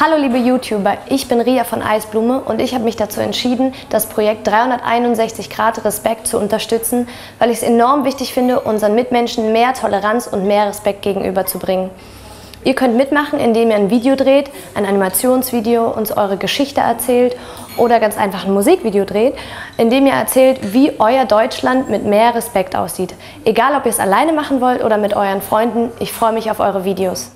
Hallo liebe YouTuber, ich bin Ria von Eisblume und ich habe mich dazu entschieden, das Projekt 361 Grad Respekt zu unterstützen, weil ich es enorm wichtig finde, unseren Mitmenschen mehr Toleranz und mehr Respekt gegenüberzubringen. Ihr könnt mitmachen, indem ihr ein Video dreht, ein Animationsvideo, uns eure Geschichte erzählt oder ganz einfach ein Musikvideo dreht, indem ihr erzählt, wie euer Deutschland mit mehr Respekt aussieht. Egal, ob ihr es alleine machen wollt oder mit euren Freunden, ich freue mich auf eure Videos.